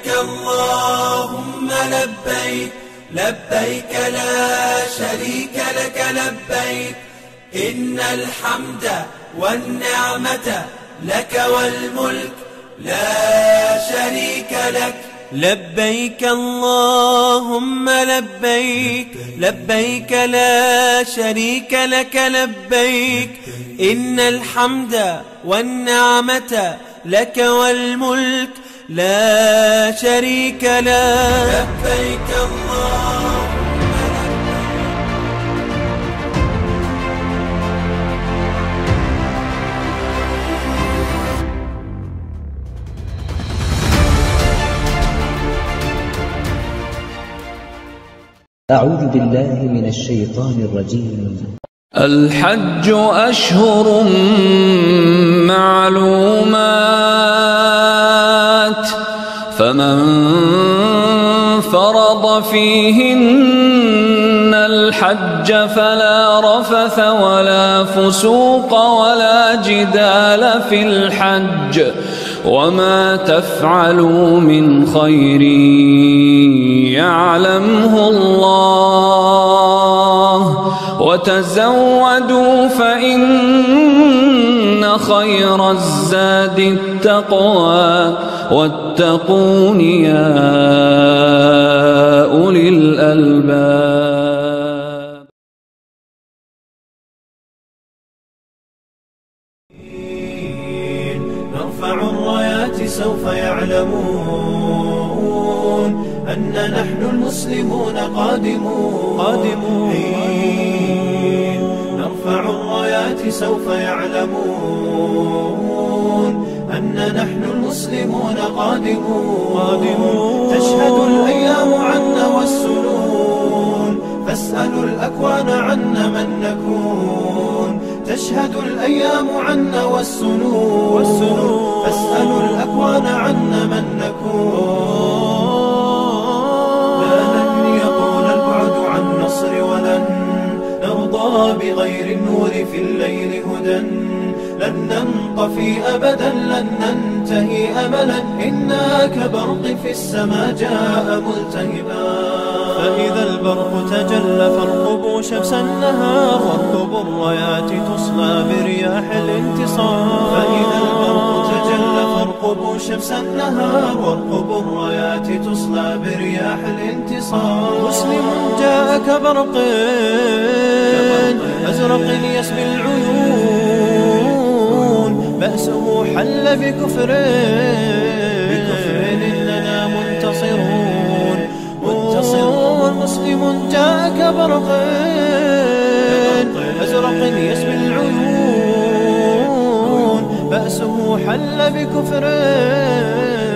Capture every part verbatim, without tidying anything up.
لبيك اللهم لبيك لبيك لا شريك لك لبيك إن الحمد والنعمة لك والملك لا شريك لك لبيك اللهم لبيك لبيك لا شريك لك لبيك إن الحمد والنعمة لك والملك لا شريك لك لبيك اللهم أعوذ بالله من الشيطان الرجيم. الحج أشهر معلومات فمن فرض فيهن الحج فلا رفث ولا فسوق ولا جدال في الحج وما تفعلوا من خير يعلمه الله وتزودوا فإن خير الزاد التقوى واتقون يا أولي الألباب. سوف يعلمون أن نحن المسلمون قادمون قادمون حين نرفع الرايات سوف يعلمون أن نحن المسلمون قادمون قادمون تشهد الأيام عنا والسنون فاسألوا الأكوان عنا من نكون تشهد الأيام عنا والسنون فاسألوا الأكوان عنا من نكون لا نكن يطول البعد عن نصر ولن نرضى بغير النور في الليل هدى لن ننطفي أبدا لن ننتهي أملا إنا كبرق في السماء جاء ملتهبا فإذا البرق تجلى فارقبوا شمس النهار واركبوا الرايات تصلى برياح الانتصار فإذا البرق تجلى فارقبوا شمس النهار واركبوا الرايات تصلى برياح الانتصار مسلم جاء كبرق أزرق يسمي العيون بأسه حل بكفر إننا منتصرون منتصرون مسلم جاء كبرق أزرق يسمي العيون بأسه حل بكفر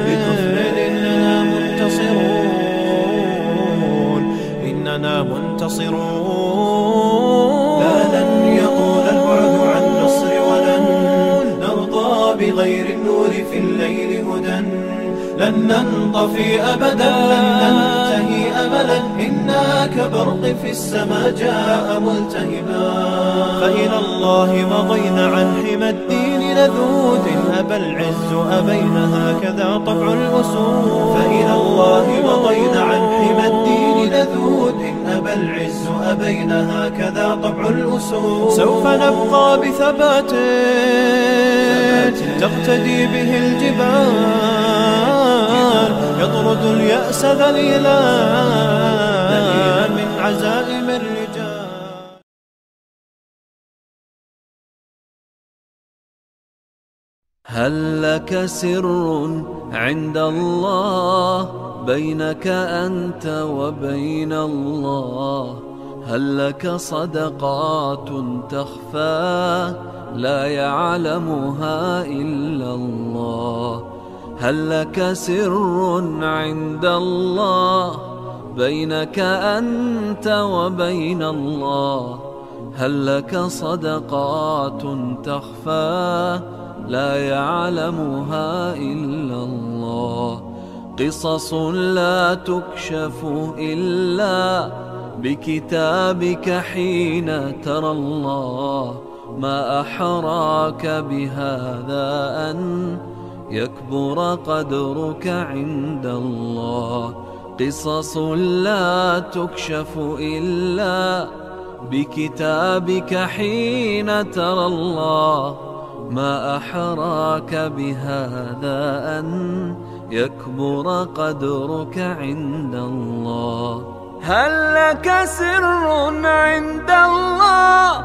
بكفر إننا منتصرون إننا منتصرون لا لن يطول البعد عن نصر ولن نرضى بغير النور في الليل هدى لن ننطفي أبدا لن ننتهي أملا إنا كبرق في السماء جاء ملتهبا فإلى الله مضينا عن حمى الدين لذوذ أبى العز أبينا هكذا طبع الأسود فإلى الله مضينا عن حمى الدين لذوذ أبى العز أبينا هكذا طبع الأسود سوف نبقى بثبات تقتدي به الجبال يطرد اليأس ذليلا من عزائم الرجال. هل لك سر عند الله بينك أنت وبين الله هل لك صدقات تخفى لا يعلمها إلا الله هل لك سر عند الله بينك أنت وبين الله هل لك صدقات تخفى لا يعلمها إلا الله قصص لا تكشف إلا بكتابك حين ترى الله ما أحراك بهذا أن يكبر قدرك عند الله قصص لا تكشف إلا بكتابك حين ترى الله ما أحراك بهذا أن يكبر قدرك عند الله هل لك سر عند الله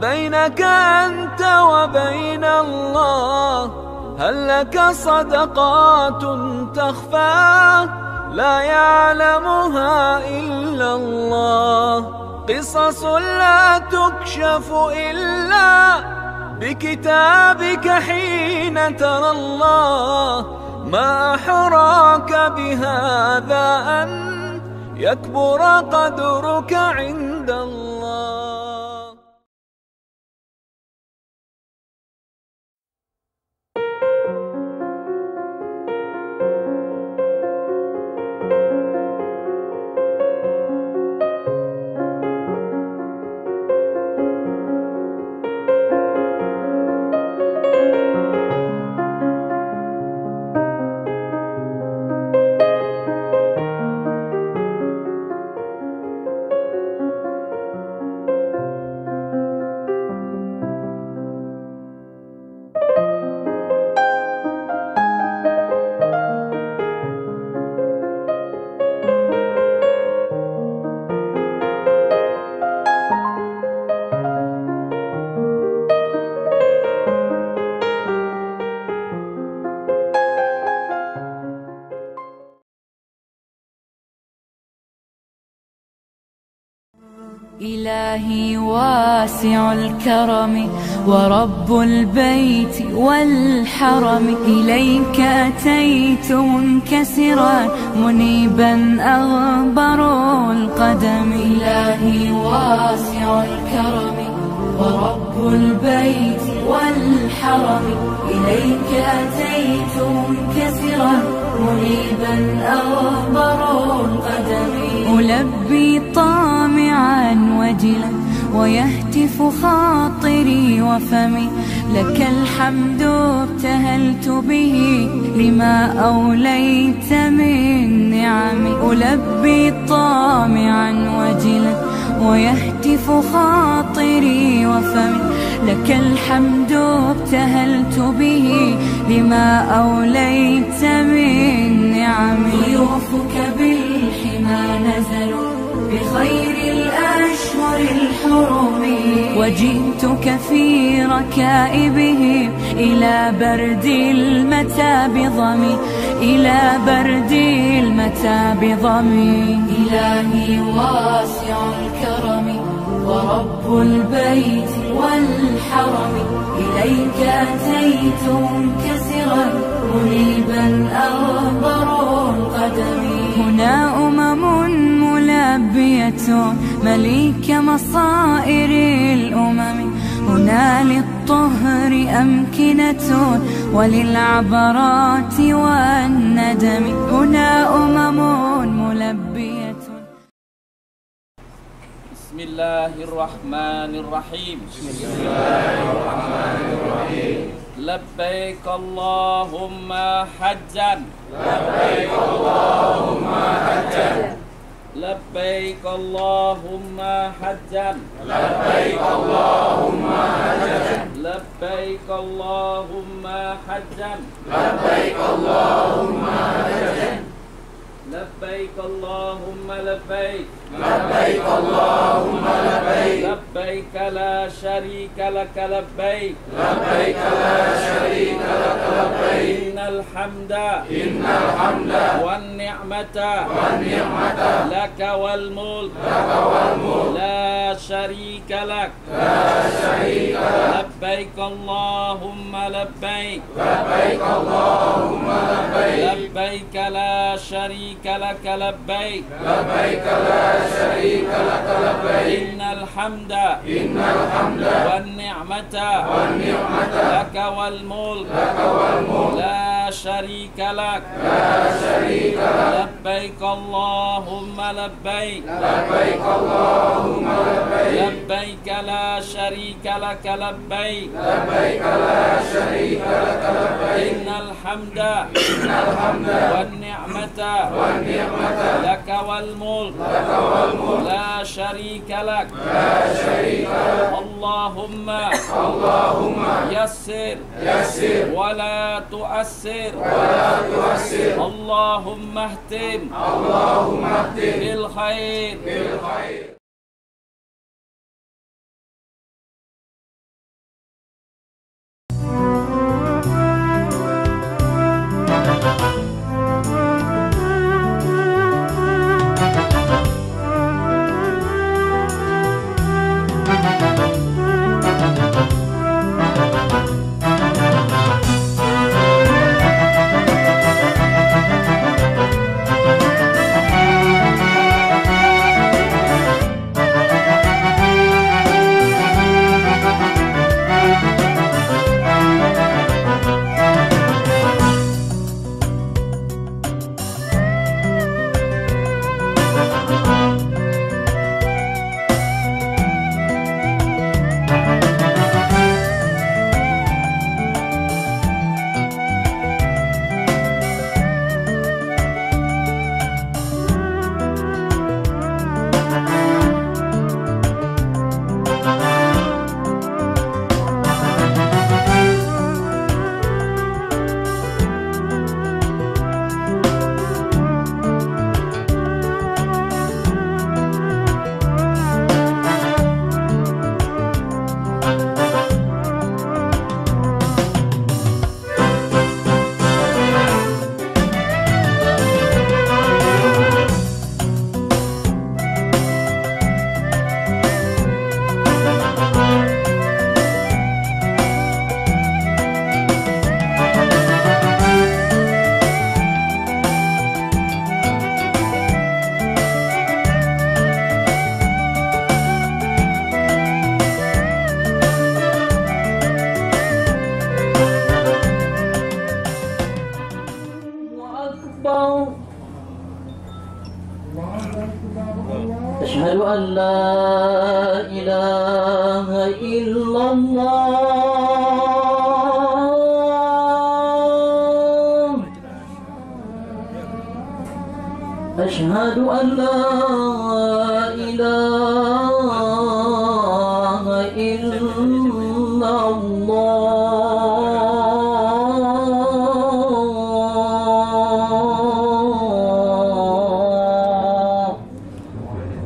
بينك أنت وبين الله هل لك صدقات تخفى لا يعلمها إلا الله قصص لا تكشف إلا بكتابك حين ترى الله ما أحراك بهذا أن يكبر قدرك عند الله. إلهي واسع الكرم ورب البيت والحرم إليك أتيت منكسرا منيبا أغبر القدم إلهي واسع الكرم ورب البيت والحرم إليك أتيت منكسرا منيبا أغبر القدم ألبي طامعا وجلا ويهتف خاطري وفمي لك الحمد ابتهلت به لما أوليت من نعم ألبي طامعا وجلا ويهتف خاطري وفمي لك الحمد ابتهلت به لما أوليت من نعم ضيوفك بالحمد ما نزلوا بخير الأشهر الحرم وجئتك في ركائبهم إلى برد المتى بضمي إلى برد المتى بضمي إلهي واسع الكرم ورب البيت والحرم إليك أتيت منكسرا منيبا أغبر القدم هنا أمم ملبية مليك مصائر الأمم هنا للطهر أمكنة وللعبرات والندم هنا أمم ملبية بسم الله الرحمن الرحيم بسم الله الرحمن الرحيم لبيك اللهم حجا لبيك اللهم حجا لبيك اللهم حجا لبيك اللهم حجا لبيك اللهم حجا لبيك اللهم حجا لبيك اللهم لبيك لبيك اللهم لبيك لبيك لا شريك لك لبيك لبيك لا شريك لك لبيك إن الحمد إن الحمد والنعمة والنعمة لك والملك لك والملك لا شريك لك لا شريك لك لبيك اللهم لبيك لبيك اللهم لبيك لبيك لا شريك لك لبيك لبيك لا شريك لك لبيك إن الحمد إن الحمد والنعمة والنعمة لك والملك لك والملك لا شريك لك لا شريك لك لبيك اللهم لبيك لبيك اللهم لبيك لبيك la syarika laka labbaik labbaik la syarika laka labbaik innal hamda innal hamda wan ni'mata wan ni'mata laka wal mulk laka wal mulk la syarika lak la syarika lak Allahumma Allahumma yassir yassir wa la tu'assir wa la tu'assir Allahumma ihtim Allahumma ihtim bil khair bil khair.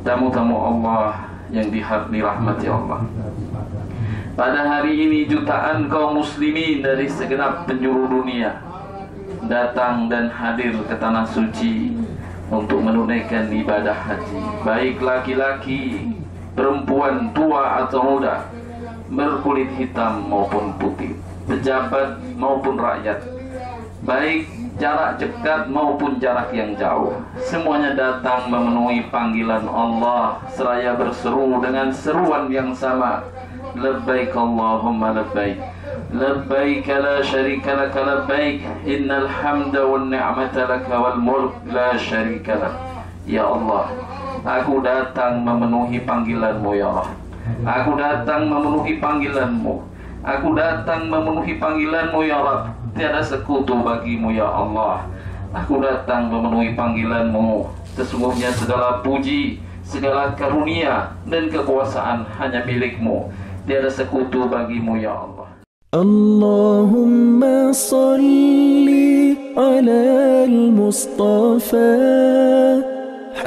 Tamu-tamu Allah yang dirahmati Allah, pada hari ini jutaan kaum muslimin dari segenap penjuru dunia datang dan hadir ke tanah suci untuk menunaikan ibadah haji, baik laki-laki, perempuan, tua atau muda, berkulit hitam maupun putih, pejabat maupun rakyat, baik jarak dekat maupun jarak yang jauh, semuanya datang memenuhi panggilan Allah seraya berseru dengan seruan yang sama, labbaik Allahumma labbaik labbaik la syarika laka labbaik innal hamda wan ni'mata laka wal mulk la syarika lak. Ya Allah, aku datang memenuhi panggilanmu. Ya Allah, aku datang memenuhi panggilanmu. Aku datang memenuhi panggilanmu, ya Rabb. Tiada sekutu bagimu, ya Allah. Aku datang memenuhi panggilanmu. Sesungguhnya segala puji, segala karunia dan kekuasaan hanya milikmu. Tiada sekutu bagimu, ya Allah. Allahumma salli ala al-Mustafa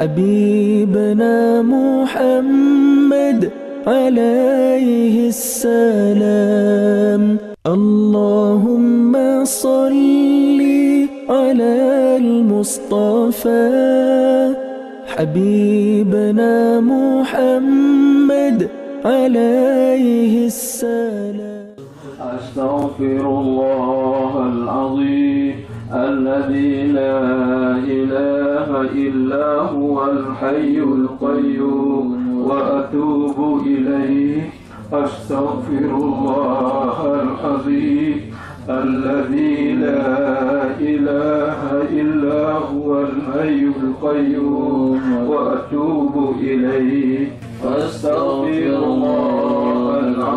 Habibna Muhammad alaihi salam. Allahumma salli ala al-Mustafa Habibna Muhammad alaihi salam. Astaghfirullahal azim alladhi la ilaha illa huwal hayyul qayyum wa atubu ilaih. أستغفر الله العظيم الذي لا إله إلا هو الحي القيوم وأتوب إليه. أستغفر الله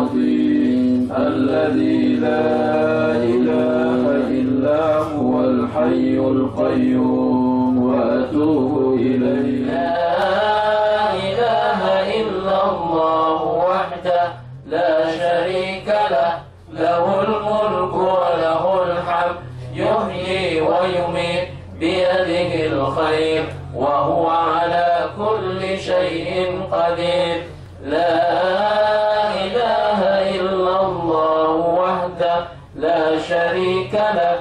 العظيم الذي لا إله إلا هو الحي القيوم وأتوب إليه. لا إله إلا الله وحده لا شريك له له الملك وله الحمد يحيي ويميت بيده الخير وهو على كل شيء قدير. لا إله إلا الله وحده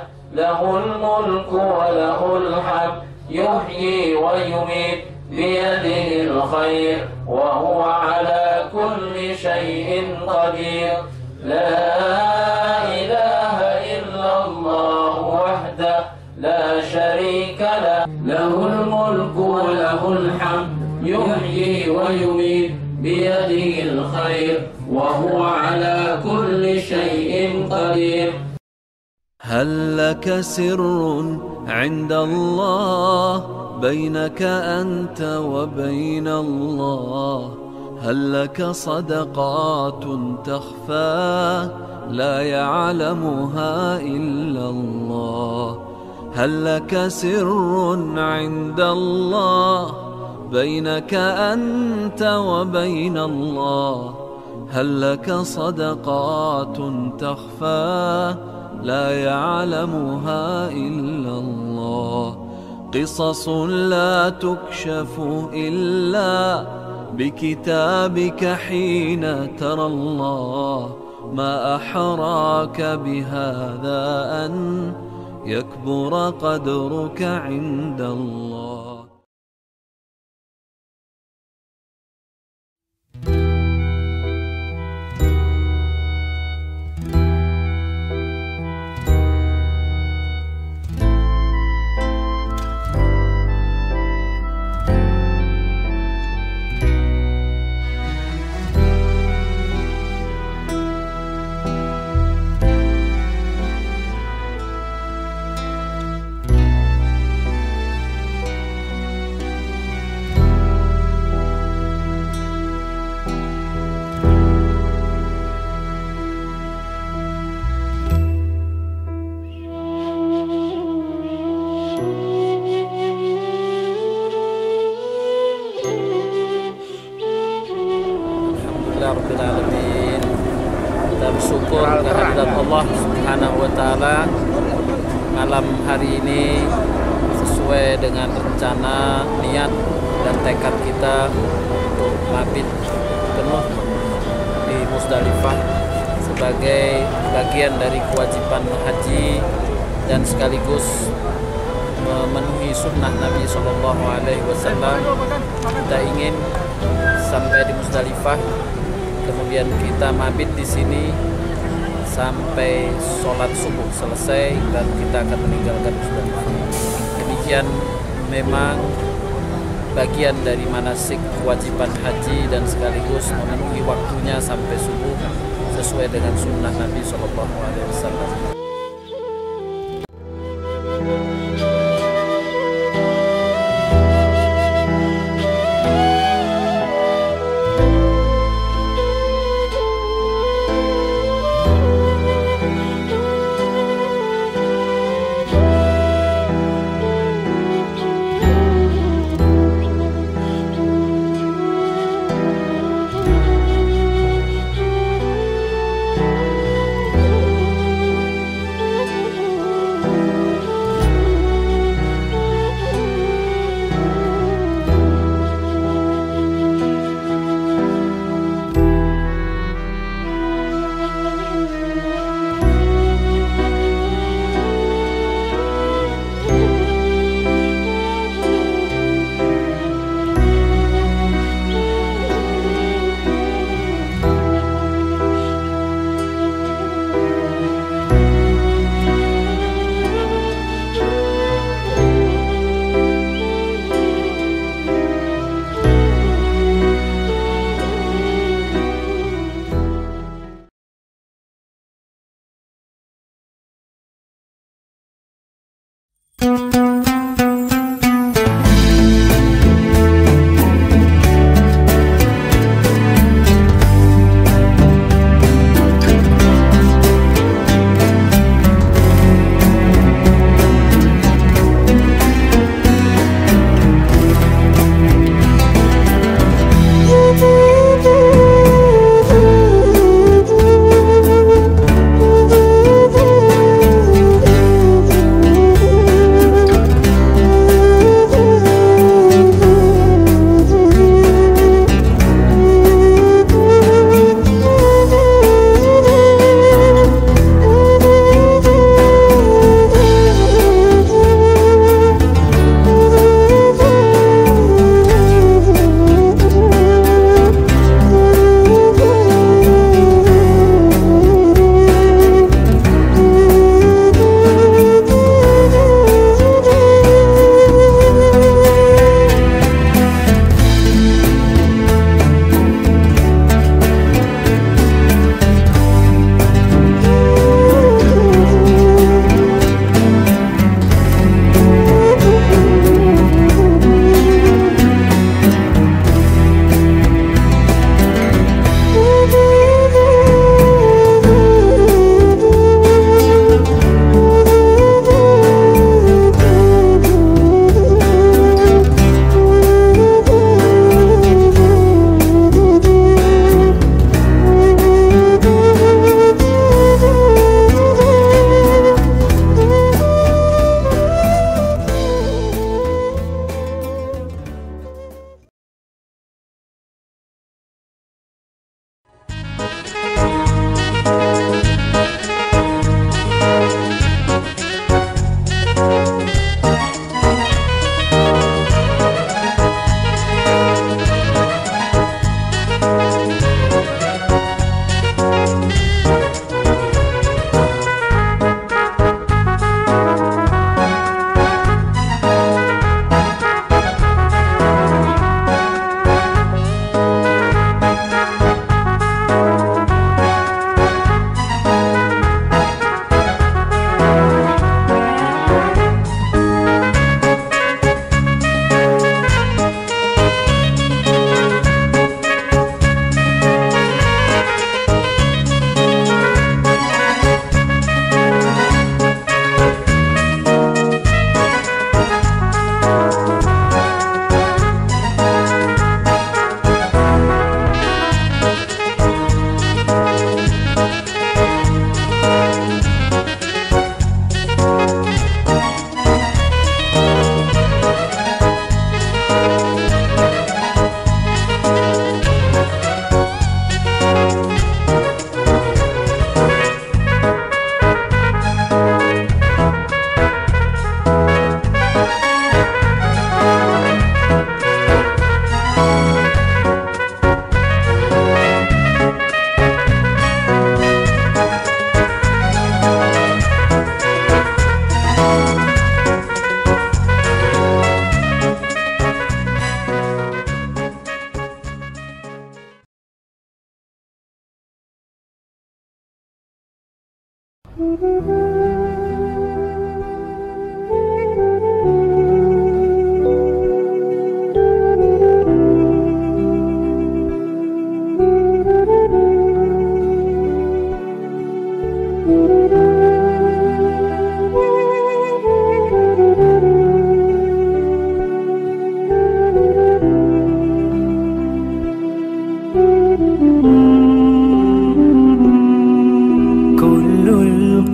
لا شريك له له الملك وله الحمد يحيي ويميت بيده الخير وهو على كل شيء قدير. لا إله إلا الله وحده لا شريك له له الملك وله الحمد يحيي ويميت بيده الخير وهو على كل شيء قدير. هل لك سر عند الله بينك أنت وبين الله؟ هل لك صدقات تخفى لا يعلمها إلا الله؟ هل لك سر عند الله بينك أنت وبين الله؟ هل لك صدقات تخفى لا يعلمها إلا الله؟ قصص لا تكشف إلا بكتابك حين ترى الله. ما أحراك بهذا أن يكبر قدرك عند الله. Kita bersyukur kehadirat Allah Subhanahu wa Ta'ala malam hari ini sesuai dengan rencana, niat, dan tekad kita untuk mabit penuh di Musdalifah sebagai bagian dari kewajiban haji dan sekaligus memenuhi sunnah Nabi Shallallahu Alaihi Wasallam. Kita ingin sampai di Musdalifah, kemudian kita mabit di sini sampai sholat subuh selesai dan kita akan meninggalkan Musdalifah. Demikian memang bagian dari manasik kewajiban haji dan sekaligus memenuhi waktunya sampai subuh sesuai dengan sunnah Nabi Shallallahu Alaihi Wasallam.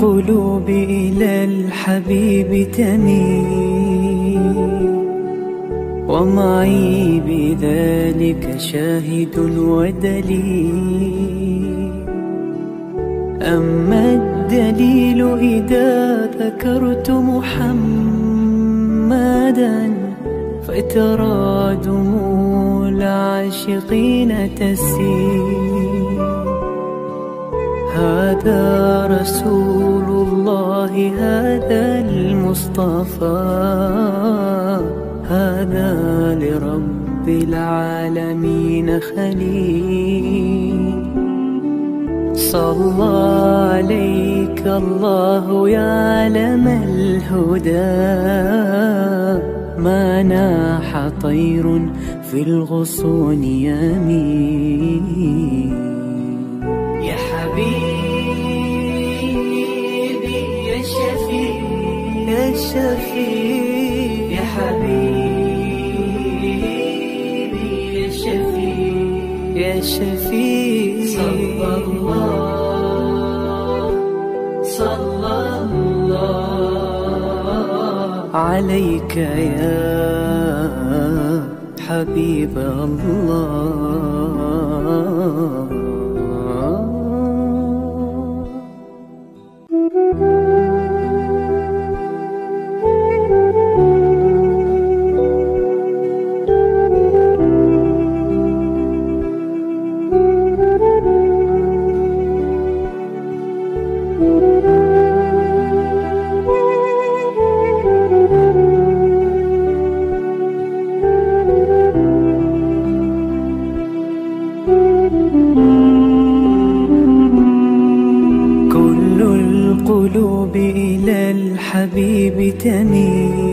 قلوب إلى الحبيب تميل ومعي بذلك شاهد ودليل. أما الدليل إذا ذكرت محمدا فترى دموع العاشقين تسيل. هذا رسول الله، هذا المصطفى، هذا لرب العالمين خليل. صلى عليك الله يا علم الهدى، ما ناح طير في الغصون يميل. يا شفيع يا حبيبي يا شفيع يا شفيع صلى الله صلى الله عليك يا حبيب الله. قلوب إلى الحبيب تميل.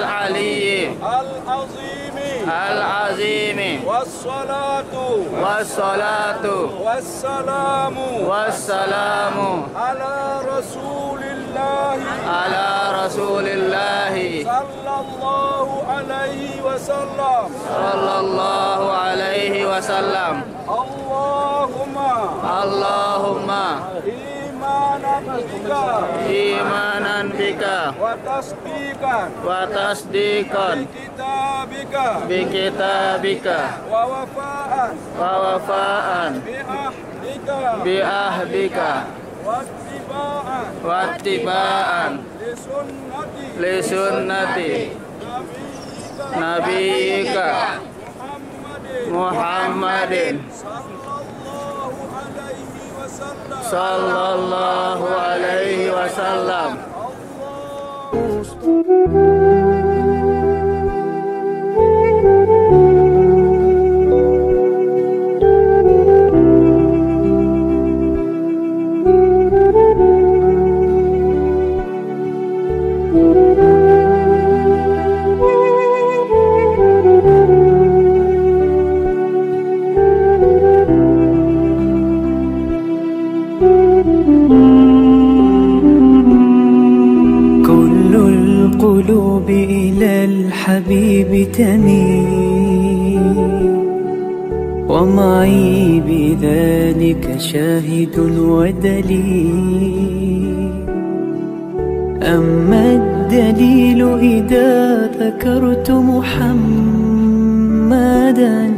العلي العظيم العظيم والصلاة والصلاة والسلام والسلام على رسول الله على رسول الله صلى الله عليه وسلم صلى الله عليه وسلم. اللهم اللهم إيمانا بك وتصديقا وتصديقا بكتابك بكتابك ووفاء ووفاء بأهلك بأهلك واتباعا واتباعا لسنة نبيك محمد sallallahu alaihi wasallam. قلوب إلى الحبيب تميل ومعي بذلك شاهد ودليل. أما الدليل إذا ذكرت محمدا.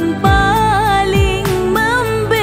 Paling membeku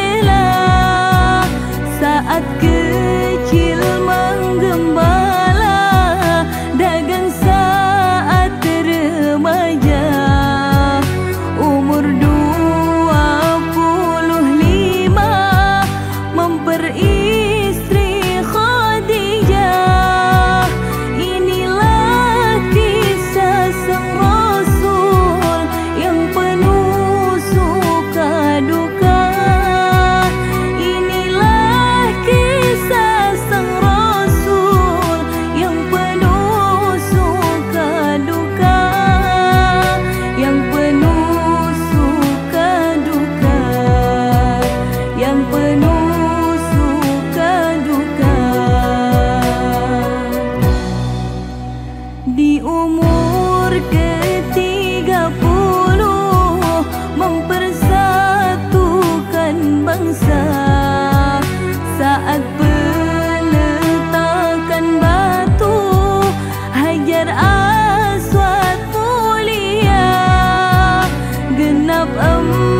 kamu.